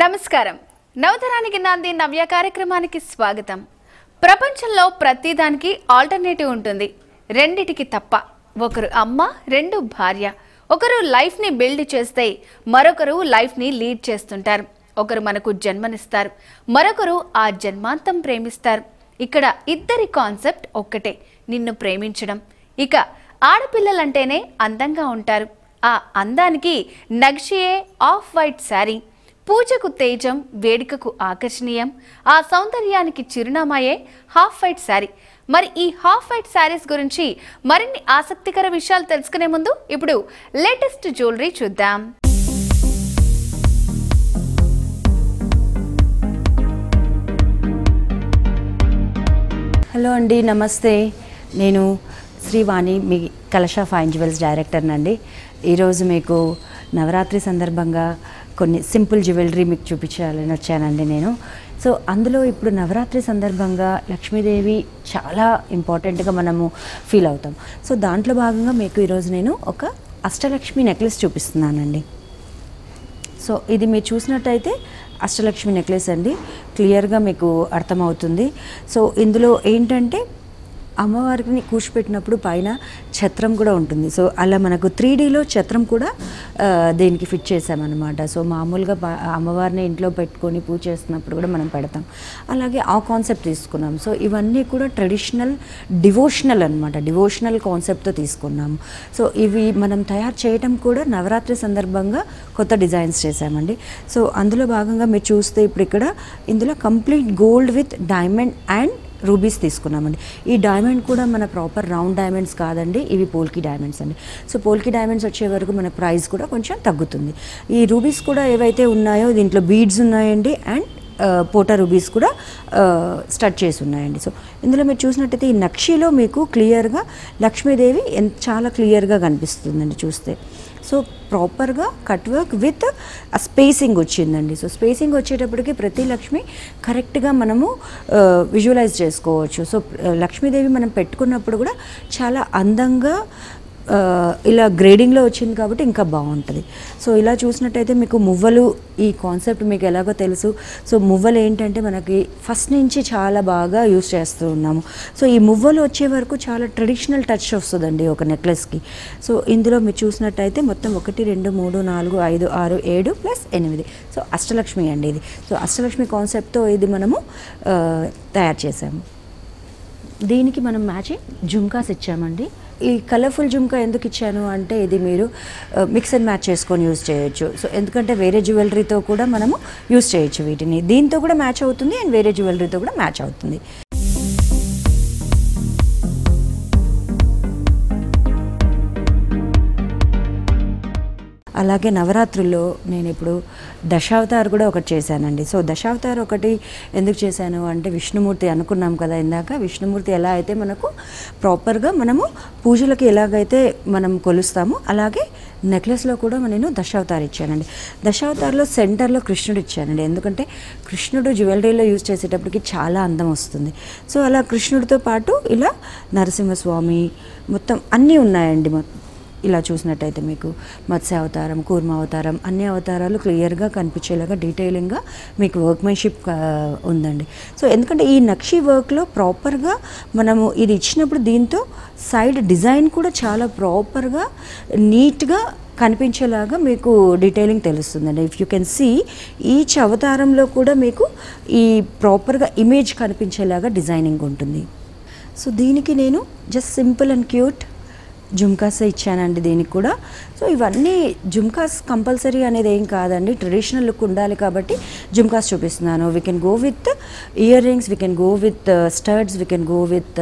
నమస్కారం నవతరానికి నాంది నవ్య కార్యక్రమానికి స్వాగతం ప్రపంచంలో ప్రతిదానికి ఆల్టర్నేటివ్ ఉంటుంది రెండిటికి తప్ప ఒకరు అమ్మ రెండు భార్య ఒకరు లైఫ్ ని బిల్డ్ చేస్తాయి మరొకరు లైఫ్ ని లీడ్ చేస్తుంటారు ఒకరు మనకు జన్మనిస్తారు మరొకరు ఆ జన్మాంతం ప్రేమిస్తారు ఇక్కడ ఇద్దరి కాన్సెప్ట్ ఒక్కటే నిన్ను ప్రేమించడం ఇక ఆడపిల్లలంటేనే అందంగా ఉంటారు ఆ అందానికి నక్షియే ఆఫ్ వైట్ సారీ పూజకు తేజం వేడికకు ఆకర్షణీయం ఆ సౌందర్యానికి చిరునామాయే హాఫ్ వైట్ శారీ మరి ఈ హాఫ్ వైట్ శారీస్ గురించి మరిన్ని ఆసక్తికర విషయాలు తెలుసుకునే ముందు ఇప్పుడు లేటెస్ట్ జ్యువెలరీ చూద్దాం హలో అండి నమస్తే నేను శ్రీవాణి మీ కలశా ఫైన్ జ్యువెల్స్ డైరెక్టర్ నండి ఈ రోజు మీకు నవరాత్రి సందర్భంగా కొన్ని సింపుల్ జ్యువెలరీ మీకు చూపించాలని వచ్చానండి నేను సో అందులో ఇప్పుడు నవరాత్రి సందర్భంగా లక్ష్మీదేవి చాలా ఇంపార్టెంట్గా మనము ఫీల్ అవుతాం సో దాంట్లో భాగంగా మీకు ఈరోజు నేను ఒక అష్టలక్ష్మి నెక్లెస్ చూపిస్తున్నానండి సో ఇది మీరు చూసినట్టయితే అష్టలక్ష్మి నెక్లెస్ అండి క్లియర్గా మీకు అర్థమవుతుంది సో ఇందులో ఏంటంటే అమ్మవారిని కూర్చోపెట్టినప్పుడు పైన ఛత్రం కూడా ఉంటుంది సో అలా మనకు 3Dలో ఛత్రం కూడా దీనికి ఫిట్ చేసామన్నమాట సో మామూలుగా అమ్మవారిని ఇంట్లో పెట్టుకొని పూజ చేస్తున్నప్పుడు కూడా మనం పెడతాం అలాగే ఆ కాన్సెప్ట్ తీసుకున్నాం సో ఇవన్నీ కూడా ట్రెడిషనల్ డివోషనల్ అనమాట డివోషనల్ కాన్సెప్ట్తో తీసుకున్నాము సో ఇవి మనం తయారు చేయడం కూడా నవరాత్రి సందర్భంగా కొత్త డిజైన్స్ చేసామండి సో అందులో భాగంగా మీరు చూస్తే ఇప్పుడు ఇక్కడ ఇందులో complete gold with diamond and rubies తీసుకున్నామండి ఈ డైమండ్ కూడా మన ప్రాపర్ రౌండ్ డైమండ్స్ కాదండి ఇవి పోల్కి డైమండ్స్ అండి సో పోల్కి డైమండ్స్ వచ్చే వరకు మన ప్రైస్ కూడా కొంచెం తగ్గుతుంది ఈ రూబీస్ కూడా ఏవైతే ఉన్నాయో దీంట్లో బీడ్స్ ఉన్నాయండి అండ్ పోటా రూబీస్ కూడా స్టడ్ చేసి ఉన్నాయండి సో ఇందులో మీరు చూసినట్టయితే ఈ నక్షిలో మీకు క్లియర్గా లక్ష్మీదేవి చాలా క్లియర్గా కనిపిస్తుందండి చూస్తే సో ప్రాపర్గా కట్ వర్క్ విత్ స్పేసింగ్ వచ్చిందండి సో స్పేసింగ్ వచ్చేటప్పటికి ప్రతి లక్ష్మి కరెక్ట్గా మనము విజువలైజ్ చేసుకోవచ్చు సో లక్ష్మీదేవి మనం పెట్టుకున్నప్పుడు కూడా చాలా అందంగా ఇలా గ్రేడింగ్లో వచ్చింది కాబట్టి ఇంకా బాగుంటుంది సో ఇలా చూసినట్టయితే మీకు మువ్వలు ఈ కాన్సెప్ట్ మీకు ఎలాగో తెలుసు సో మువ్వలు ఏంటంటే మనకి ఫస్ట్ నుంచి చాలా బాగా యూస్ చేస్తూ ఉన్నాము సో ఈ మువ్వలు వచ్చే వరకు చాలా ట్రెడిషనల్ టచ్ వస్తుందండి ఒక నెక్లెస్కి సో ఇందులో మీరు చూసినట్టయితే మొత్తం 1 2 3 4 5 6 7 + 8 సో అష్టలక్ష్మి అండి ఇది సో అష్టలక్ష్మి కాన్సెప్ట్తో ఇది మనము తయారు చేసాము దీనికి మనం మ్యాచింగ్ జుమ్కాస్ ఇచ్చామండి ఈ కలర్ఫుల్ జుమ్కా ఎందుకు ఇచ్చాను అంటే ఇది మీరు మిక్స్ అండ్ మ్యాచ్ చేసుకొని యూజ్ చేయొచ్చు సో ఎందుకంటే వేరే జ్యువెలరీతో కూడా మనము యూజ్ చేయొచ్చు వీటిని దీంతో కూడా మ్యాచ్ అవుతుంది అండ్ వేరే జ్యువెలరీతో కూడా మ్యాచ్ అవుతుంది అలాగే నవరాత్రుల్లో నేను ఇప్పుడు దశావతార్ కూడా ఒకటి చేశానండి సో దశావతార్ ఒకటి ఎందుకు చేశాను అంటే విష్ణుమూర్తి అనుకున్నాం కదా ఇందాక విష్ణుమూర్తి ఎలా అయితే మనకు ప్రాపర్గా మనము పూజలకి ఎలాగైతే మనం కొలుస్తామో అలాగే నెక్లెస్లో కూడా నేను దశావతార్ ఇచ్చానండి దశావతార్లో సెంటర్లో కృష్ణుడు ఇచ్చానండి ఎందుకంటే కృష్ణుడు జ్యువెలరీలో యూజ్ చేసేటప్పటికి చాలా అందం వస్తుంది సో అలా కృష్ణుడితో పాటు ఇలా నరసింహస్వామి మొత్తం అన్నీ ఉన్నాయండి ఇలా చూసినట్టయితే మీకు మత్స్య అవతారం కూర్మ అవతారం అన్ని అవతారాలు క్లియర్గా కనిపించేలాగా డీటెయిలింగ్గా మీకు వర్క్మెన్షిప్ ఉందండి సో ఎందుకంటే ఈ నక్షి వర్క్లో ప్రాపర్గా మనము ఇది ఇచ్చినప్పుడు దీంతో సైడ్ డిజైన్ కూడా చాలా ప్రాపర్గా నీట్గా కనిపించేలాగా మీకు డీటెయిలింగ్ తెలుస్తుందండి if you can see each అవతారంలో కూడా మీకు ఈ ప్రాపర్గా ఇమేజ్ కనిపించేలాగా డిజైనింగ్ ఉంటుంది సో దీనికి నేను just simple and cute jhumkas ఇచ్చానండి దీనికి కూడా సో ఇవన్నీ జుమ్కాస్ కంపల్సరీ అనేది ఏం కాదండి ట్రెడిషనల్ లుక్ ఉండాలి కాబట్టి జుమ్కాస్ చూపిస్తున్నాను we can go with earrings we can go with studs we can go with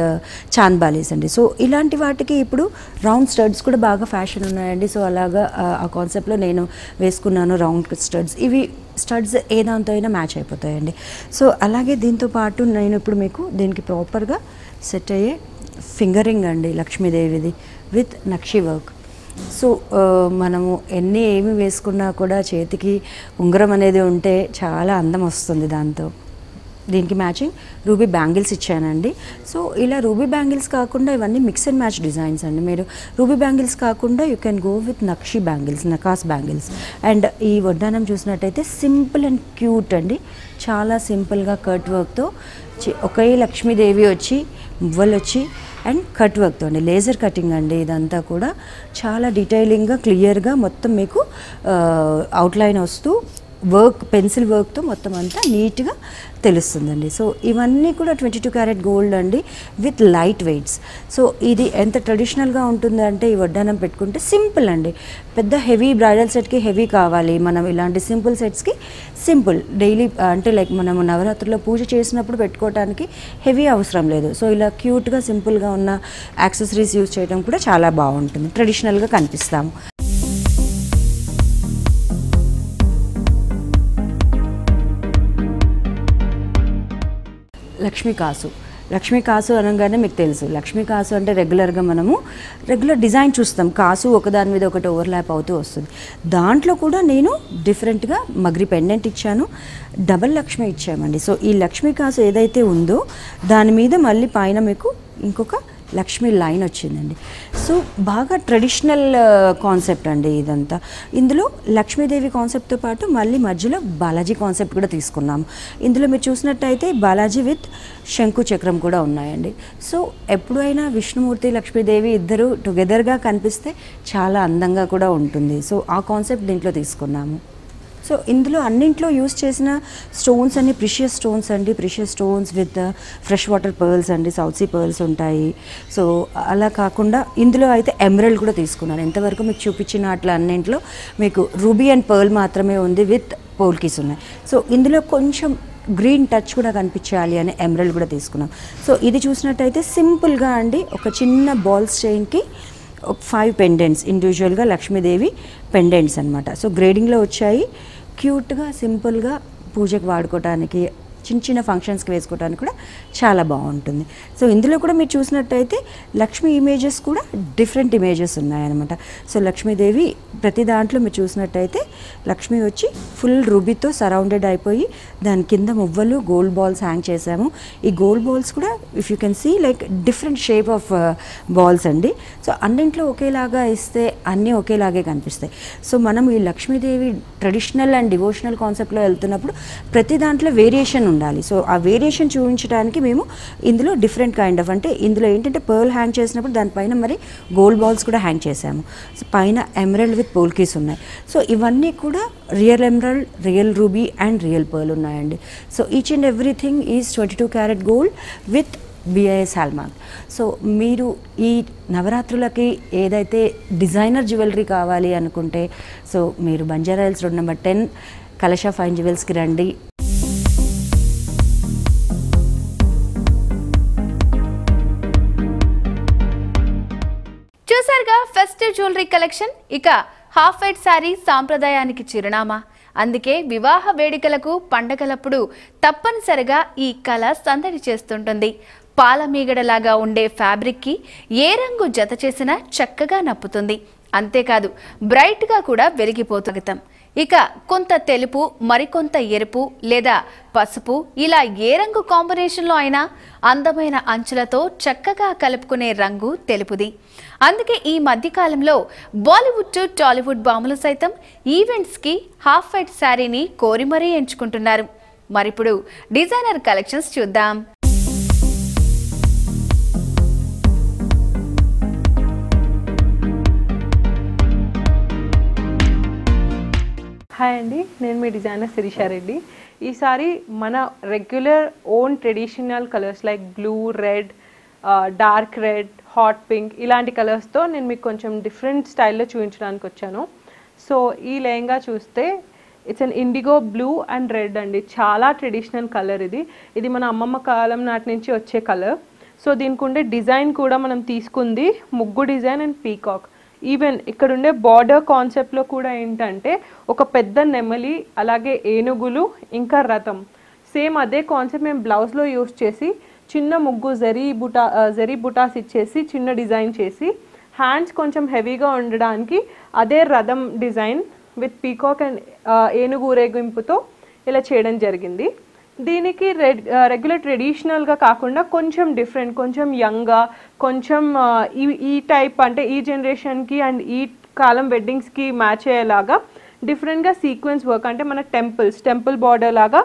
chandbalis అండి సో ఇలాంటి వాటికి ఇప్పుడు రౌండ్ స్టడ్స్ కూడా బాగా ఫ్యాషన్ ఉన్నాయండి సో అలాగా ఆ కాన్సెప్ట్లో నేను వేసుకున్నాను రౌండ్ స్టడ్స్ ఇవి స్టడ్స్ ఏ దాంతో అయినా మ్యాచ్ అయిపోతాయండి సో అలాగే దీంతోపాటు నేను ఇప్పుడు మీకు దీనికి ప్రాపర్గా సెట్ అయ్యే ఫింగరింగ్ అండి లక్ష్మీదేవిది విత్ నక్షి వర్క్ సో మనము ఏమి వేసుకున్నా కూడా చేతికి ఉంగరం అనేది ఉంటే చాలా అందం వస్తుంది దాంతో దీనికి మ్యాచింగ్ రూబీ బ్యాంగిల్స్ ఇచ్చానండి. సో ఇలా రూబీ బ్యాంగిల్స్ కాకుండా ఇవన్నీ మిక్స్ అండ్ మ్యాచ్ డిజైన్స్ అండి. మీరు రూబీ బ్యాంగిల్స్ కాకుండా you can go with nakshi bangles, nakas bangles. And ఈ వడ్డానం చూసినట్టయితే సింపుల్ అండ్ క్యూట్ అండి, చాలా సింపుల్గా కట్ వర్క్తో. ఒకే లక్ష్మీదేవి వచ్చి, మువ్వలు వచ్చి, అండ్ కట్ వర్క్తో అండి, లేజర్ కటింగ్ అండి. ఇదంతా కూడా చాలా డీటెయిలింగ్గా క్లియర్గా మొత్తం మీకు అవుట్లైన్ వస్తూ వర్క్, పెన్సిల్ వర్క్తో మొత్తం అంతా నీట్గా తెలుస్తుందండి. సో ఇవన్నీ కూడా 22 క్యారెట్ గోల్డ్ అండి విత్ లైట్ వెయిట్స్. సో ఇది ఎంత ట్రెడిషనల్గా ఉంటుందంటే ఈ వడ్డానం పెట్టుకుంటే సింపుల్ అండి. పెద్ద హెవీ బ్రైడల్ సెట్కి హెవీ కావాలి, మనం ఇలాంటి సింపుల్ సెట్స్కి సింపుల్ డైలీ అంటే లైక్ మనం నవరాత్రుల్లో పూజ చేసినప్పుడు పెట్టుకోవడానికి హెవీ అవసరం లేదు. సో ఇలా క్యూట్గా సింపుల్గా ఉన్న యాక్సెసరీస్ యూజ్ చేయడం కూడా చాలా బాగుంటుంది, ట్రెడిషనల్గా కనిపిస్తాము. లక్ష్మీ కాసు అనగానే మీకు తెలుసు, లక్ష్మీ కాసు అంటే రెగ్యులర్గా మనము రెగ్యులర్ డిజైన్ చూస్తాం. కాసు ఒకదాని మీద ఒకటి ఓవర్లాప్ అవుతూ వస్తుంది. దాంట్లో కూడా నేను డిఫరెంట్గా మగ్రి పెండెంట్ ఇచ్చాను, డబల్ లక్ష్మి ఇచ్చామండి. సో ఈ లక్ష్మీ కాసు ఏదైతే ఉందో దాని మీద మళ్ళీ పైన మీకు ఇంకొక లక్ష్మీ లైన్ వచ్చిందండి. సో బాగా ట్రెడిషనల్ కాన్సెప్ట్ అండి ఇదంతా. ఇందులో లక్ష్మీదేవి కాన్సెప్ట్తో పాటు మళ్ళీ మధ్యలో బాలాజీ కాన్సెప్ట్ కూడా తీసుకున్నాము. ఇందులో మీరు చూసినట్టయితే బాలాజీ విత్ శంకు చక్రం కూడా ఉన్నాయండి. సో ఎప్పుడైనా విష్ణుమూర్తి, లక్ష్మీదేవి ఇద్దరు టుగెదర్గా కనిపిస్తే చాలా అందంగా కూడా ఉంటుంది. సో ఆ కాన్సెప్ట్ దీంట్లో తీసుకున్నాము. సో ఇందులో అన్నింట్లో యూజ్ చేసిన స్టోన్స్ అన్ని ప్రిషియస్ స్టోన్స్ అండి, precious stones with fresh water pearls అండి, సౌత్ సీ పర్ల్స్ ఉంటాయి. సో అలా కాకుండా ఇందులో అయితే ఎమరల్డ్ కూడా తీసుకున్నాను. ఎంతవరకు మీకు చూపించిన అట్లా అన్నింట్లో మీకు రూబీ అండ్ పర్ల్ మాత్రమే ఉంది, విత్ పోల్కీస్ ఉన్నాయి. సో ఇందులో కొంచెం గ్రీన్ టచ్ కూడా కనిపించాలి అని ఎమరల్డ్ కూడా తీసుకున్నాం. సో ఇది చూసినట్టయితే సింపుల్గా అండి, ఒక చిన్న బాల్స్ చైన్కి 5 పెండెంట్స్ ఇండివిజువల్గా లక్ష్మీదేవి పెండెంట్స్ అనమాట. సో గ్రేడింగ్లో వచ్చాయి, క్యూట్గా సింపుల్గా పూజకు వాడుకోవడానికి, చిన్న చిన్న ఫంక్షన్స్కి వేసుకోవడానికి కూడా చాలా బాగుంటుంది. సో ఇందులో కూడా మీరు చూసినట్టయితే లక్ష్మీ ఇమేజెస్ కూడా డిఫరెంట్ ఇమేజెస్ ఉన్నాయన్నమాట. సో లక్ష్మీదేవి ప్రతి దాంట్లో మీరు చూసినట్టయితే లక్ష్మి వచ్చి ఫుల్ రూబీతో సరౌండెడ్ అయిపోయి దాని కింద మువ్వలు, గోల్డ్ బాల్స్ హ్యాంగ్ చేసాము. ఈ గోల్డ్ బాల్స్ కూడా if you can see like different shape of balls అండి. సో అన్నింట్లో ఒకేలాగా ఇస్తే అన్నీ ఒకేలాగే కనిపిస్తాయి. సో మనం ఈ లక్ష్మీదేవి ట్రెడిషనల్ అండ్ డివోషనల్ కాన్సెప్ట్లో వెళ్తున్నప్పుడు ప్రతి దాంట్లో వేరియేషన్ ఉండాలి. సో ఆ వేరియేషన్ చూపించడానికి మేము ఇందులో డిఫరెంట్ కైండ్ ఆఫ్ అంటే ఇందులో ఏంటంటే పర్ల్ హ్యాంగ్ చేసినప్పుడు దానిపైన మరి గోల్డ్ బాల్స్ కూడా హ్యాంగ్ చేసాము. సో పైన ఎమరల్డ్ విత్ పోల్కీస్ ఉన్నాయి. సో ఇవన్నీ కూడా real emerald, real ruby and real pearl ఉన్నాయండి. So each and everything is 22 carat gold with B.I.S. Hallmark. So మీరు ఈ నవరాత్రులకి ఏదైతే డిజైనర్ జ్యువెలరీ కావాలి అనుకుంటే సో మీరు Banjara hills road number 10 Kalasha fine జ్యువెల్స్కి రండి. చూసారుగా ఫెస్టివ్ జ్యువెలరీ కలెక్షన్. ఇక హాఫ్ వైట్ శారీ సాంప్రదాయానికి చిరునామా. అందుకే వివాహ వేడుకలకు, పండగలప్పుడు తప్పనిసరిగా ఈ కళ సందడి చేస్తుంటుంది. పాలమీగడలాగా ఉండే ఫ్యాబ్రిక్కి ఏ రంగు జత చేసినా చక్కగా నప్పుతుంది. అంతేకాదు బ్రైట్గా కూడా వెలిగిపోతాం. ఇక కొంత తెలుపు, మరికొంత ఎరుపు లేదా పసుపు ఇలా ఏ రంగు కాంబినేషన్లో అయినా అందమైన అంచులతో చక్కగా కలుపుకునే రంగు తెలుపుది. అందుకే ఈ మధ్యకాలంలో బాలీవుడ్ టు టాలీవుడ్ బాములు సైతం ఈవెంట్స్కి హాఫ్ వైట్ శారీని కోరి మరీ ఎంచుకుంటున్నారు. మరిప్పుడు డిజైనర్ కలెక్షన్స్ చూద్దాం. హాయ్ అండి, నేను మీ డిజైనర్ శిరీష రెడ్డి. ఈసారి మన regular own traditional colours like blue, red, dark red, hot pink ఇలాంటి కలర్స్తో నేను మీకు కొంచెం డిఫరెంట్ స్టైల్లో చూపించడానికి వచ్చాను. సో ఈ లెహంగా చూస్తే it's an indigo blue and red అండి. చాలా ట్రెడిషనల్ కలర్ ఇది. ఇది మన అమ్మమ్మ కాలం నాటి నుంచి వచ్చే కలర్. సో దీనికి ఉండే డిజైన్ కూడా మనం తీసుకుంది ముగ్గు డిజైన్ అండ్ పీకాక్. ఈవెన్ ఇక్కడ ఉండే బార్డర్ కాన్సెప్ట్లో కూడా ఏంటంటే ఒక పెద్ద నెమలి, అలాగే ఏనుగులు, ఇంకా రథం. సేమ్ అదే కాన్సెప్ట్ మేము బ్లౌజ్లో యూజ్ చేసి చిన్న ముగ్గు జరీ బుటాస్ ఇచ్చేసి చిన్న డిజైన్ చేసి హ్యాండ్స్ కొంచెం హెవీగా ఉండడానికి అదే రథం డిజైన్ విత్ పీకాక్ అండ్ ఏనుగు ఊరేగింపుతో ఇలా చేయడం జరిగింది. దీనికి రెగ్యులర్ ట్రెడిషనల్ గా కాకుండా కొంచెం డిఫరెంట్ కొంచెం యంగ్ గా కొంచెం ఈ టైప్ అంటే ఈ జనరేషన్ కి అండ్ ఈ కాలం వెడ్డింగ్స్ కి మ్యాచ్ అయ్యేలాగా డిఫరెంట్ గా సీక్వెన్స్ వర్క్ అంటే మన టెంపుల్ బోర్డర్ లాగా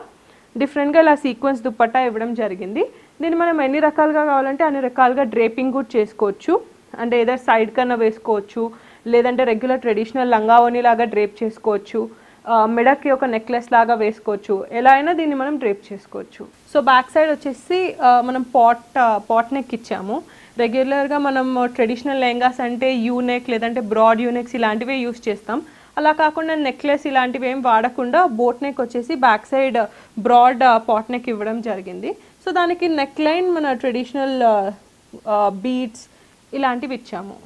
డిఫరెంట్ గా ఇలా సీక్వెన్స్ దుపట్టా ఇవ్వడం జరిగింది. దీన్ని మనం ఎన్ని రకాలుగా కావాలంటే అన్ని రకాలుగా డ్రేపింగ్ కూడా చేసుకోవచ్చు. అంటే ఏదైనా సైడ్ కన్నా వేసుకోవచ్చు, లేదంటే రెగ్యులర్ ట్రెడిషనల్ లంగావోని లాగా డ్రేప్ చేసుకోవచ్చు, మెడకి ఒక నెక్లెస్ లాగా వేసుకోవచ్చు, ఎలా అయినా దీన్ని మనం డ్రేప్ చేసుకోవచ్చు. సో బ్యాక్ సైడ్ వచ్చేసి మనం పాట్ నెక్ ఇచ్చాము. రెగ్యులర్గా మనం ట్రెడిషనల్ లెహంగాస్ అంటే యూ నెక్ లేదంటే బ్రాడ్ యూనెక్స్ ఇలాంటివే యూస్ చేస్తాం. అలా కాకుండా నెక్లెస్ ఇలాంటివి ఏం వాడకుండా బోట్ నెక్ వచ్చేసి back side broad pot neck ఇవ్వడం జరిగింది. సో దానికి నెక్ లైన్ మన ట్రెడిషనల్ బీడ్స్ ఇలాంటివి ఇచ్చాము.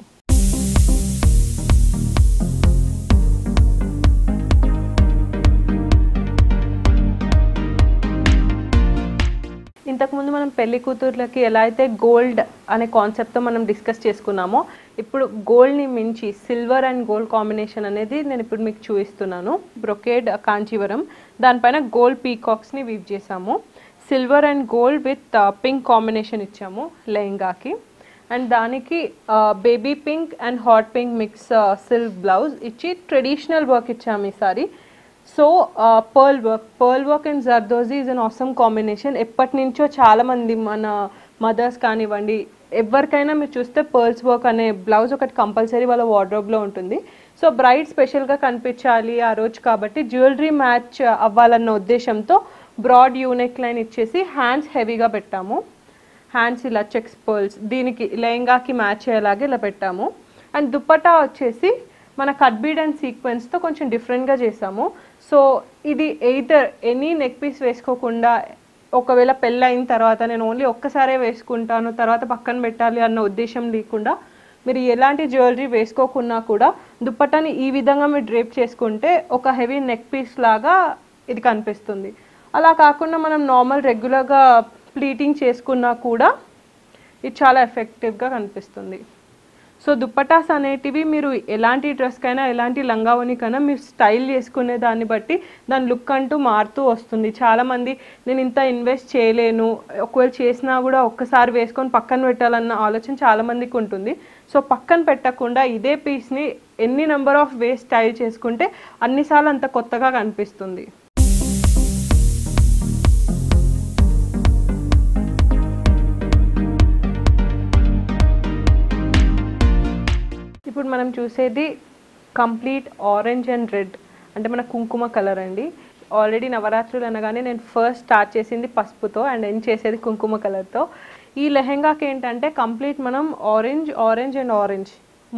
ఇంతకుముందు మనం పెళ్లి కూతుర్లకి ఎలా అయితే గోల్డ్ అనే కాన్సెప్ట్తో మనం డిస్కస్ చేసుకున్నామో, ఇప్పుడు గోల్డ్ని మించి సిల్వర్ అండ్ గోల్డ్ కాంబినేషన్ అనేది నేను ఇప్పుడు మీకు చూపిస్తున్నాను. బ్రొకేడ్ కాంచీవరం, దానిపైన గోల్డ్ పీకాక్స్ని వీవ్ చేసాము. Silver and gold with pink combination ఇచ్చాము లెహంగాకి. అండ్ దానికి baby pink and hot pink mix silk blouse ఇచ్చి ట్రెడిషనల్ వర్క్ ఇచ్చాము ఈసారి. So pearl work and zardozi is an awesome combination. ఎప్పటి నుంచో చాలామంది మన మదర్స్ కానివ్వండి ఎవరికైనా మీరు చూస్తే పర్ల్స్ వర్క్ అనే బ్లౌజ్ ఒకటి కంపల్సరీ వాళ్ళ వార్డ్రోబ్లో ఉంటుంది. సో బ్రైడ్ స్పెషల్గా కనిపించాలి ఆ రోజు కాబట్టి జ్యువెలరీ మ్యాచ్ అవ్వాలన్న ఉద్దేశంతో బ్రాడ్ యూనెక్ లైన్ ఇచ్చేసి హ్యాండ్స్ హెవీగా పెట్టాము. హ్యాండ్స్ ఇలా చెక్స్ పర్ల్స్ దీనికి లెహంగాకి మ్యాచ్ అయ్యేలాగా ఇలా పెట్టాము. అండ్ దుపట్టా వచ్చేసి మన కట్ బీడ్ అండ్ సీక్వెన్స్తో కొంచెం డిఫరెంట్గా చేసాము. సో ఇది ఎయిదర్ ఎనీ నెక్ పీస్ వేసుకోకుండా, ఒకవేళ పెళ్ళైన తర్వాత నేను ఓన్లీ ఒక్కసారే వేసుకుంటాను తర్వాత పక్కన పెట్టాలి అన్న ఉద్దేశం లేకుండా మీరు ఎలాంటి జ్యువెలరీ వేసుకోకున్నా కూడా దుప్పటాన్ని ఈ విధంగా మీరు డ్రేప్ చేసుకుంటే ఒక హెవీ నెక్ పీస్ లాగా ఇది కనిపిస్తుంది. అలా కాకుండా మనం నార్మల్ రెగ్యులర్గా ప్లీటింగ్ చేసుకున్నా కూడా ఇది చాలా ఎఫెక్టివ్గా కనిపిస్తుంది. సో దుప్పటాస్ అనేటివి మీరు ఎలాంటి డ్రెస్కైనా ఎలాంటి లంగావోనికైనా మీరు స్టైల్ చేసుకునే దాన్ని బట్టి దాని లుక్ అంటూ మారుతూ వస్తుంది. చాలామంది నేను ఇంత ఇన్వెస్ట్ చేయలేను, ఒకవేళ చేసినా కూడా ఒక్కసారి వేసుకొని పక్కన పెట్టాలన్న ఆలోచన చాలామందికి ఉంటుంది. సో పక్కన పెట్టకుండా ఇదే పీస్ని ఎన్ని నెంబర్ ఆఫ్ వేస్ స్టైల్ చేసుకుంటే అన్నిసార్లు అంత కొత్తగా కనిపిస్తుంది. ఇప్పుడు మనం చూసేది కంప్లీట్ ఆరెంజ్ అండ్ రెడ్ అంటే మన కుంకుమ కలర్ అండి. ఆల్రెడీ నవరాత్రులు అనగానే నేను ఫస్ట్ స్టార్ట్ చేసింది పసుపుతో అండ్ ఎండ్ చేసేది కుంకుమ కలర్తో. ఈ లెహెంగాకి ఏంటంటే కంప్లీట్ మనం ఆరెంజ్ అండ్ ఆరెంజ్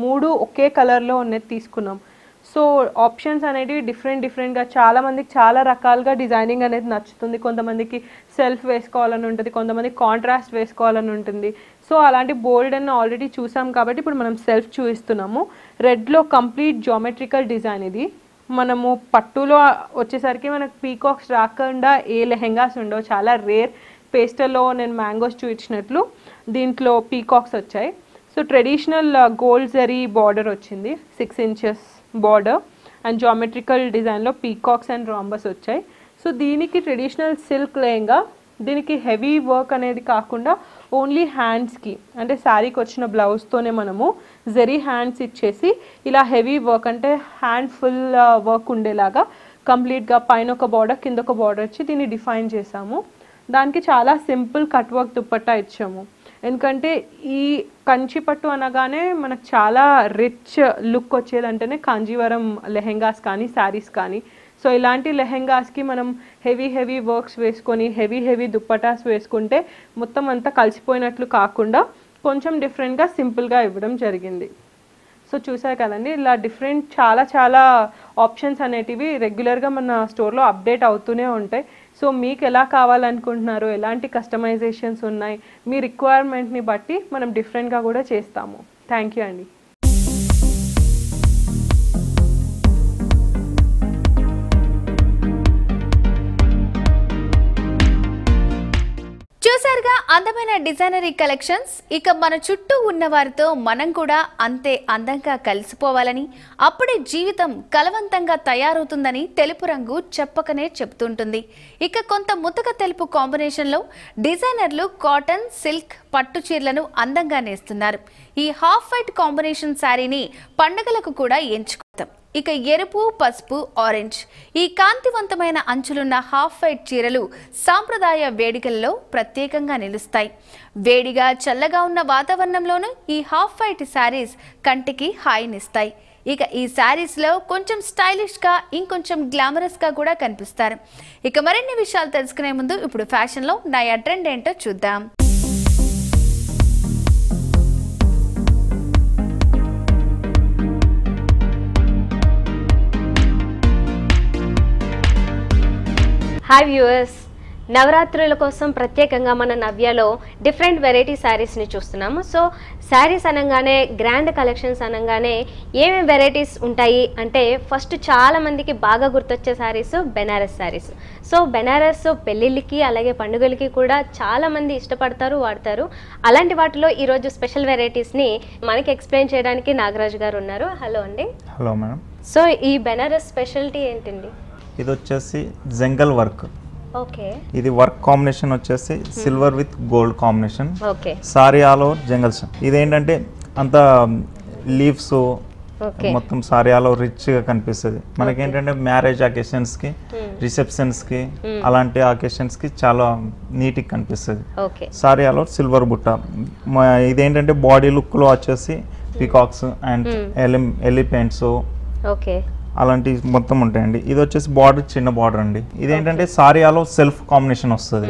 మూడు ఒకే కలర్లో ఉన్నది తీసుకున్నాం. సో ఆప్షన్స్ అనేటివి డిఫరెంట్గా చాలామందికి చాలా రకాలుగా డిజైనింగ్ అనేది నచ్చుతుంది. కొంతమందికి సెల్ఫ్ వేసుకోవాలని ఉంటుంది, కొంతమంది కాంట్రాస్ట్ వేసుకోవాలని ఉంటుంది. సో అలాంటి బోల్డ్ అని ఆల్రెడీ చూసాం కాబట్టి ఇప్పుడు మనం సెల్ఫ్ చూపిస్తున్నాము. రెడ్లో కంప్లీట్ జియోమెట్రికల్ డిజైన్ ఇది. మనము పట్టులో వచ్చేసరికి మనకు పీకాక్స్ రాకుండా ఏ లెహెంగాస్ ఉండవు, చాలా రేర్. పేస్టల్లో నేను మ్యాంగోస్ చూపించినట్లు దీంట్లో పీకాక్స్ వచ్చాయి. So traditional gold zari border వచ్చింది, 6 inches బార్డర్ అండ్ జామెట్రికల్ డిజైన్లో పీకాక్స్ అండ్ రాంబస్ వచ్చాయి. సో దీనికి ట్రెడిషనల్ సిల్క్ లెహంగా, దీనికి హెవీ వర్క్ అనేది కాకుండా ఓన్లీ హ్యాండ్స్కి అంటే శారీకి వచ్చిన బ్లౌజ్తోనే మనము జరీ హ్యాండ్స్ ఇచ్చేసి ఇలా హెవీ వర్క్ అంటే హ్యాండ్ ఫుల్ వర్క్ ఉండేలాగా కంప్లీట్గా పైన ఒక బార్డర్ కింద ఒక బార్డర్ వచ్చి దీన్ని డిఫైన్ చేసాము. దానికి చాలా సింపుల్ కట్ వర్క్ దుప్పట్టా ఇచ్చాము. ఎందుకంటే ఈ కంచిపట్టు అనగానే మనకు చాలా రిచ్ లుక్ వచ్చేదంటేనే కాంజీవరం లెహెంగాస్ కానీ శారీస్ కానీ. సో ఇలాంటి లెహెంగాస్కి మనం హెవీ వర్క్స్ వేసుకొని హెవీ దుప్పటాస్ వేసుకుంటే మొత్తం అంతా కలిసిపోయినట్లు కాకుండా కొంచెం డిఫరెంట్గా సింపుల్గా ఇవ్వడం జరిగింది. సో చూసారు కదండి, ఇలా డిఫరెంట్ చాలా ఆప్షన్స్ అనేటివి రెగ్యులర్గా మన స్టోర్లో అప్డేట్ అవుతూనే ఉంటాయి. సో మీకు ఎలా కావాలనుకుంటున్నారు, ఎలాంటి కస్టమైజేషన్స్ ఉన్నాయి, మీ రిక్వైర్మెంట్ని బట్టి మనం డిఫరెంట్గా కూడా చేస్తాము. థ్యాంక్ యూ అండి. అందమైన డిజైనరీ కలెక్షన్స్ ఇక మన చుట్టూ ఉన్న వారితో మనం కూడా అంతే అందంగా కలిసిపోవాలని అప్పుడే జీవితం కలవంతంగా తయారవుతుందని తెలుపు రంగు చెప్పకనే చెప్తుంటుంది. ఇక కొంత ముతక తెలుపు కాంబినేషన్ లో డిజైనర్లు కాటన్ సిల్క్ పట్టు చీరలను అందంగా నేస్తున్నారు. ఈ హాఫ్ వైట్ కాంబినేషన్ సారీని పండుగలకు కూడా ఎంచుకుంటాం. ఇక ఎరుపు పసుపు ఆరెంజ్ ఈ కాంతివంతమైన అంచులున్న హాఫ్ వైట్ చీరలు సాంప్రదాయ వేడుకల్లో ప్రత్యేకంగా నిలుస్తాయి. వేడిగా చల్లగా ఉన్న వాతావరణంలోనూ ఈ హాఫ్ వైట్ శారీస్ కంటికి హాయినిస్తాయి. ఇక ఈ శారీస్లో కొంచెం స్టైలిష్గా ఇంకొంచెం గ్లామరస్గా కూడా కనిపిస్తారు. ఇక మరిన్ని విషయాలు తెలుసుకునే ముందు ఇప్పుడు ఫ్యాషన్లో నయా ట్రెండ్ ఏంటో చూద్దాం. హాయ్ వ్యూవర్స్, నవరాత్రుల కోసం ప్రత్యేకంగా మన నవ్యలో డిఫరెంట్ వెరైటీ శారీస్ని చూస్తున్నాము. సో శారీస్ అనగానే గ్రాండ్ కలెక్షన్స్ అనగానే ఏమేమి వెరైటీస్ ఉంటాయి అంటే ఫస్ట్ చాలామందికి బాగా గుర్తొచ్చే శారీస్ బెనారస్ శారీస్. సో బెనారస్ పెళ్ళిళ్ళకి అలాగే పండుగలకి కూడా చాలామంది ఇష్టపడతారు, వాడతారు. అలాంటి వాటిలో ఈరోజు స్పెషల్ వెరైటీస్ని మనకి ఎక్స్ప్లెయిన్ చేయడానికి నాగరాజు గారు ఉన్నారు. హలో అండి. Hello madam. సో ఈ బెనారస్ స్పెషాలిటీ ఏంటండి? ఇది వచ్చేసి జంగల్ వర్క్. ఓకే. ఇది వర్క్ కాంబినేషన్ వచ్చేసి silver with gold combination. Okay. Sari all over jungles. ఇదేంటంటే అంత లీవ్స్ మొత్తం సారీ ఆల్ ఓవర్ రిచ్గా కనిపిస్తుంది. మనకేంటంటే మ్యారేజ్ అకేషన్స్కి, రిసెప్షన్స్కి, అలాంటి అకేషన్స్కి చాలా నీట్గా కనిపిస్తుంది. సారీ ఆల్ ఓవర్ సిల్వర్ బుట్ట. ఇదేంటంటే బాడీ లుక్లో వచ్చేసి పీకాక్స్ అండ్ ఎలిఫెంట్స్ అలాంటివి మొత్తం ఉంటాయండి. ఇది వచ్చేసి బార్డర్ చిన్న బార్డర్ అండి. ఇదేంటంటే సారీలో సెల్ఫ్ కాంబినేషన్ వస్తుంది.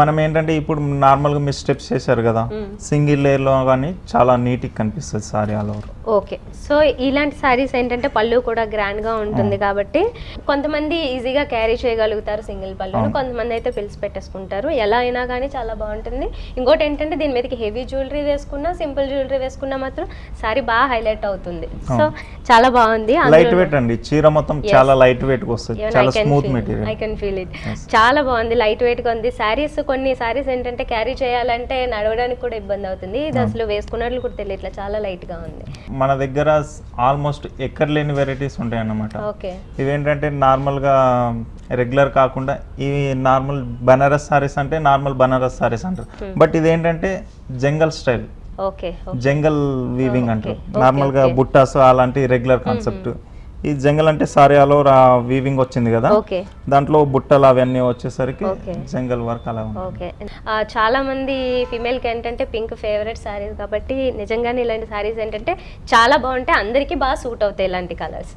మనం ఏంటంటే ఇప్పుడు నార్మల్గా మీరు స్టెప్స్ చేశారు కదా, సింగిల్ లేయర్లో కానీ చాలా నీట్గా కనిపిస్తుంది సారీలో. ఓకే. సో ఇలాంటి సారీస్ ఏంటంటే పళ్ళు కూడా గ్రాండ్గా ఉంటుంది కాబట్టి కొంతమంది ఈజీగా క్యారీ చేయగలుగుతారు సింగిల్ పళ్ళు, కొంతమంది అయితే పిలిచి పెట్టేసుకుంటారు. ఎలా అయినా కానీ చాలా బాగుంటుంది. ఇంకోటి ఏంటంటే దీని మీదకి హెవీ జ్యువెలరీ వేసుకున్నా, సింపుల్ జ్యువెలరీ వేసుకున్నా మాత్రం సారీ బాగా హైలైట్ అవుతుంది. సో చాలా బాగుంది. లైట్ వెయిట్ అండి చీర మొత్తం, చాలా లైట్ వెయిట్ వస్తుంది, చాలా smooth material. I can feel it. చాలా బాగుంది, లైట్ వెయిట్ గా ఉంది. సారీస్ కొన్ని సారీస్ ఏంటంటే క్యారీ చేయాలంటే నడవడానికి కూడా ఇబ్బంది అవుతుంది. ఇది అసలు వేసుకున్నట్లు కూడా తెలియట్లా, చాలా లైట్ గా ఉంది. మన దగ్గర ఆల్మోస్ట్ ఎక్కడ లేని వెరైటీస్ ఉంటాయి అన్నమాట. ఇవేంటంటే నార్మల్ గా రెగ్యులర్ కాకుండా ఈ నార్మల్ బనారస్ సారీస్ అంటే నార్మల్ బనారస్ సారీస్ అంటారు, బట్ ఇదేంటంటే జంగల్ స్టైల్, జంగల్ వీవింగ్ అంటారు. నార్మల్ గా బుట్టాస్ అలాంటి రెగ్యులర్ కాన్సెప్ట్. ఈ జంగల్ అంటే సారీలో వీవింగ్ వచ్చింది కదా, దాంట్లో బుట్టలు అవన్నీ వచ్చేసరికి జంగల్ వర్క్ అలా ఉంది. ఓకే. చాలా మంది ఫీమేల్ కి ఏంటంటే పింక్ ఫేవరెట్ సారీస్ కాబట్టి నిజంగానే ఇలాంటి సారీస్ ఏంటంటే చాలా బాగుంటాయి, అందరికీ బాగా సూట్ అవుతాయి ఇలాంటి కలర్స్.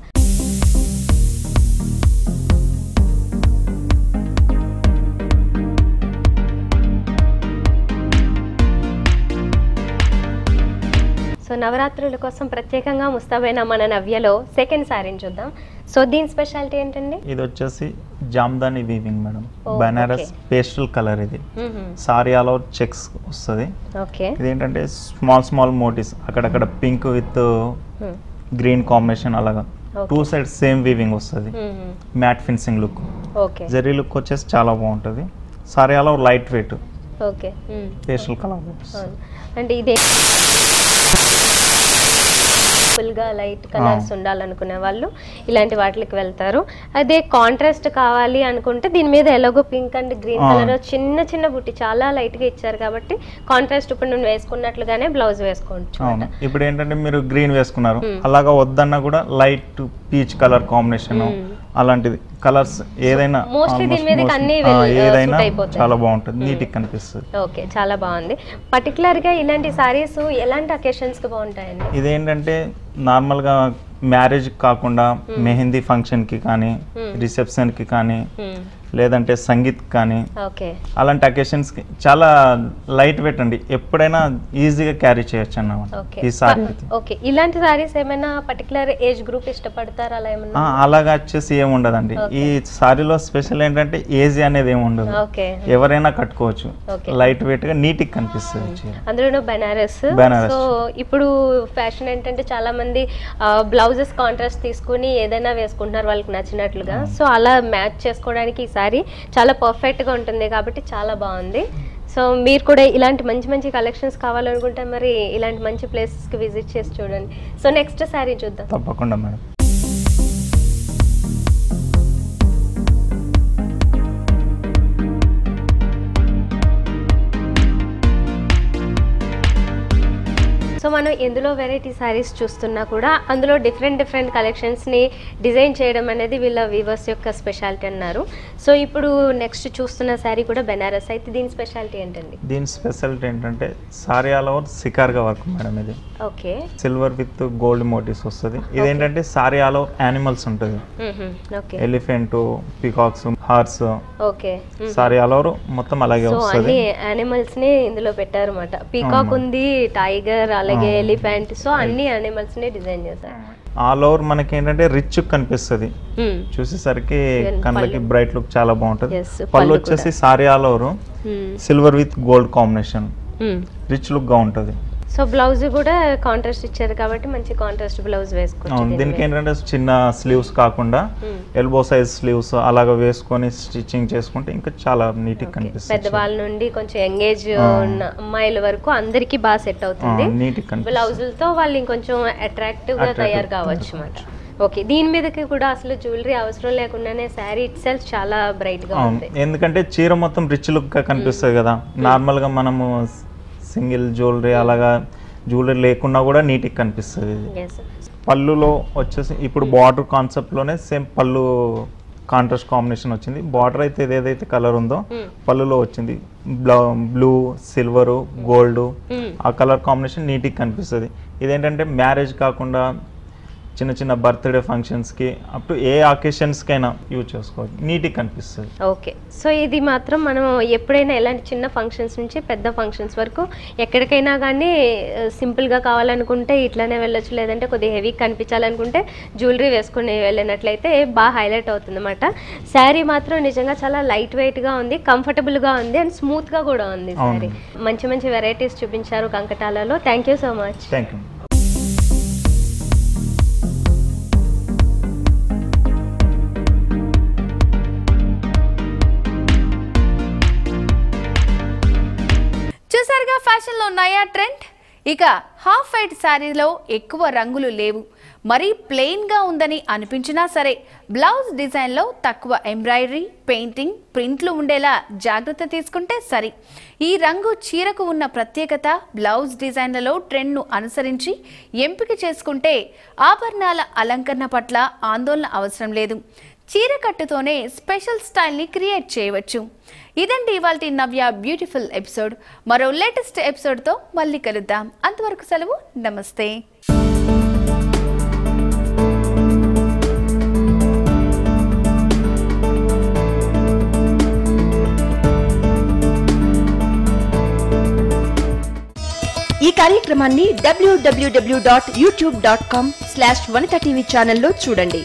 సో నవరాత్రుల కోసం ప్రత్యేకంగా ముస్తాబైన మన నవ్యలో సెకండ్ సారీని చూద్దాం. సో దీని స్పెషాలిటీ ఏంటండి? ఇది వచ్చేసి Jamdani weaving madam. Banaras pastel colour. ఇది సారీ ఆల్ ఓవర్ చెక్స్ వస్తుంది. ఇదేంటంటే స్మాల్ స్మాల్ మోటివ్స్, అక్కడక్కడ పింక్ విత్ గ్రీన్ కాంబినేషన్, అలాగా టూ సైడ్ సేమ్ వీవింగ్ వస్తుంది. Matt finishing look, zari look వచ్చేసి చాలా బాగుంటుంది. Sari all over light weight. Okay. Pastel colour అంటే ఇదే ఫుల్గా లైట్ కలర్స్ ఉండాలనుకునే వాళ్ళు ఇలాంటి వాటికి వెళ్తారు. అదే కాంట్రాస్ట్ కావాలి అనుకుంటే దీని మీద ఎలాగో పింక్ అండ్ గ్రీన్ కలర్ చిన్న చిన్న బుట్టి చాలా లైట్గా ఇచ్చారు కాబట్టి కాంట్రాస్ట్ ఇప్పుడు నువ్వు వేసుకున్నట్లుగానే బ్లౌజ్ వేసుకోవచ్చు. ఇప్పుడు ఏంటంటే మీరు గ్రీన్ వేసుకున్నారు, అలాగా వద్దన్నా కూడా లైట్ పీచ్ కలర్ కాంబినేషన్ అలాంటిది కలర్స్ ఏదైనా చాలా బాగుంటుంది, నీట్గా కనిపిస్తుంది. ఓకే, చాలా బాగుంది. పర్టికులర్ గా ఇలాంటి సారీస్ ఎలాంటి అకేషన్స్ కి బాగుంటాయండి? ఇదేంటంటే నార్మల్ గా మ్యారేజ్ కాకుండా మెహందీ ఫంక్షన్ కి కానీ, రిసెప్షన్ కి కానీ, లేదంటే సంగీత్ కానీ అలాంటి అకేషన్స్ కి చాలా లైట్ వెయిట్ అండి. ఎప్పుడైనా ఈజీగా క్యారీ చేయొచ్చు అన్నమాట ఈ సారీ. ఇలాంటి సారీస్ ఏమైనా పర్టికులర్ ఏజ్ గ్రూప్ ఇష్టపడతారు? అలా ఏమన్నా అలాగా వచ్చేసి ఏముండదండి. ఈ సారీలో స్పెషల్ ఏంటంటే ఏజ్ అనేది ఏముండదు, ఎవరైనా కట్టుకోవచ్చు. లైట్ వెయిట్ గా నీట్ గా కనిపిస్తుంది. అందులో బెనారస్. సో ఇప్పుడు ఫ్యాషన్ ఏంటంటే చాలా మంది బ్లౌజెస్ కాంట్రాస్ట్ తీసుకుని ఏదైనా వేసుకుంటున్నారు వాళ్ళకి నచ్చినట్లుగా. సో అలా మ్యాచ్ చేసుకోవడానికి సారీ చాలా పర్ఫెక్ట్ గా ఉంటుంది కాబట్టి చాలా బాగుంది. So, meer kuda ilanti manchi manchi collections kavalanukunte mari ilanti manchi places ki visit chesi chudandi. So, next saree chuddam. Tappakunda madam. So, మనం ఎందులో వెరైటీ సారీస్ చూస్తున్నా కూడా అందులో డిఫరెంట్ డిఫరెంట్ కలెక్షన్స్ ని డిజైన్ చేయడం అనేది వీళ్ళ వీవర్స్ యొక్క స్పెషాలిటీ అన్నారు. సో ఇప్పుడు నెక్స్ట్ చూస్తున్న సారీ కూడా బనారస్. అయితే దీని స్పెషాలిటీ ఏంటండి? దీని స్పెషాలిటీ ఏంటంటే సారీ ఆల్ ఓవర్ సికార్ గా వర్క్ మేడం ఇది. Okay. Silver with gold motifs వస్తది. ఇది ఏంటంటే సారీ ఆల్ ఓవర్ యానిమల్స్ ఉంటది. Okay. Elephant, peacocks, horse. Okay. Sari all over మొత్తం అలాగే వస్తది. సో అన్ని యానిమల్స్ ని ఇందులో పెట్టారు అన్నమాట. పీకాక్ ఉంది, టైగర్ అలాగే ఎలిఫెంట్. సో అన్ని యానిమల్స్ ని డిజైన్ చేశారు. ఆల్ ఓవర్ మనకి ఏంటంటే రిచ్ కనిపిస్తుంది, చూసేసరికి కళ్ళకి బ్రైట్ లుక్ చాలా బాగుంటది. పళ్ళు వచ్చేసి sari all over silver with gold combination rich look గా ఉంటది. సో బ్లౌజ్ కూడా కాంట్రాస్ట్ ఇచ్చారు కాబట్టి మంచి కాంట్రాస్ట్ బ్లౌజ్ వేసుకోవచ్చు. దీనికి ఏంటంటే చిన్న స్లీవ్స్ కాకుండా ఎల్బో సైజ్ స్లీవ్స్ అలాగా వేసుకొని స్టిచ్చింగ్ చేసుకుంటే ఇంకా చాలా నీట్ గా కనిపిస్తుంది. పెద్దవాళ్ళ నుండి కొంచెం ఎంగేజ్ ఉన్న అమ్మాయిల వరకు అందరికీ బాగా సెట్ అవుతుంది. నీట్ గా బ్లౌజులతో వాళ్ళు ఇంకొంచెం అట్రాక్టివ్ గా తయారు కావచ్చు అన్నమాట. ఓకే. దీని మీదకి కూడా అసలు జ్యువెలరీ అవసరం లేకుండానే సారీ ఇట్ సెల్ఫ్ చాలా బ్రైట్ గా ఉంది. ఎందుకంటే చీర మొత్తం రిచ్ లుక్ గా కనిపిస్తుంది కదా. నార్మల్ గా మనము సింగిల్ జ్యువెలరీ అలాగా జ్యువెలరీ లేకుండా కూడా నీట్గా కనిపిస్తుంది. పళ్ళులో వచ్చేసి ఇప్పుడు బార్డర్ కాన్సెప్ట్లోనే సేమ్ పళ్ళు కాంట్రాస్ట్ కాంబినేషన్ వచ్చింది. బార్డర్ అయితే ఏదైతే కలర్ ఉందో పళ్ళులో వచ్చింది. బ్లూ, సిల్వర్, గోల్డ్ ఆ కలర్ కాంబినేషన్ నీట్గా కనిపిస్తుంది. ఇదేంటంటే మ్యారేజ్ కాకుండా చిన్న చిన్న బర్త్డే ఫంక్షన్స్ కి అప్ టు ఏ ఆకేషన్స్ కైనా యూజ్ చేసుకోవచ్చు. నీట్గా కనిపిస్తుంది. ఓకే. సో ఇది మాత్రం మనం ఎప్పుడైనా ఎలాంటి చిన్న ఫంక్షన్స్ నుంచి పెద్ద ఫంక్షన్స్ వరకు ఎక్కడికైనా కానీ సింపుల్గా కావాలనుకుంటే ఇట్లానే వెళ్ళొచ్చు, లేదంటే కొద్దిగా హెవీగా కనిపించాలనుకుంటే జ్యువెలరీ వేసుకుని వెళ్ళినట్లయితే బాగా హైలైట్ అవుతుంది అన్నమాట. శారీ మాత్రం నిజంగా చాలా లైట్ వెయిట్గా ఉంది, కంఫర్టబుల్గా ఉంది అండ్ స్మూత్గా కూడా ఉంది శారీ. మంచి మంచి వెరైటీస్ చూపించారు కంకటాలలో. Thank you so much. Thank you. Fashion లో నయా ట్రెండ్. ఇక హాఫ్ వైట్ శారీలో ఎక్కువ రంగులు లేవు, మరీ ప్లెయిన్ గా ఉందని అనిపించినా సరే బ్లౌజ్ డిజైన్ లో తక్కువ ఎంబ్రాయిడరీ, పెయింటింగ్, ప్రింట్లు ఉండేలా జాగ్రత్త తీసుకుంటే సరి. ఈ రంగు చీరకు ఉన్న ప్రత్యేకత. బ్లౌజ్ డిజైన్లలో ట్రెండ్ను అనుసరించి ఎంపిక చేసుకుంటే ఆభరణాల అలంకరణ పట్ల ఆందోళన అవసరం లేదు. చీర కట్టుతోనే స్పెషల్ స్టైల్ని క్రియేట్ చేయవచ్చు. ఇదండి ఇవాల్టి నవ్య బ్యూటిఫుల్ ఎపిసోడ్. మరో లేటెస్ట్ ఎపిసోడ్తో మళ్ళీ కలుద్దాం. అంతవరకు సెలవు. నమస్తే. ఈ కార్యక్రమాన్ని www.youtube.com/vanitha TV ఛానల్లో చూడండి.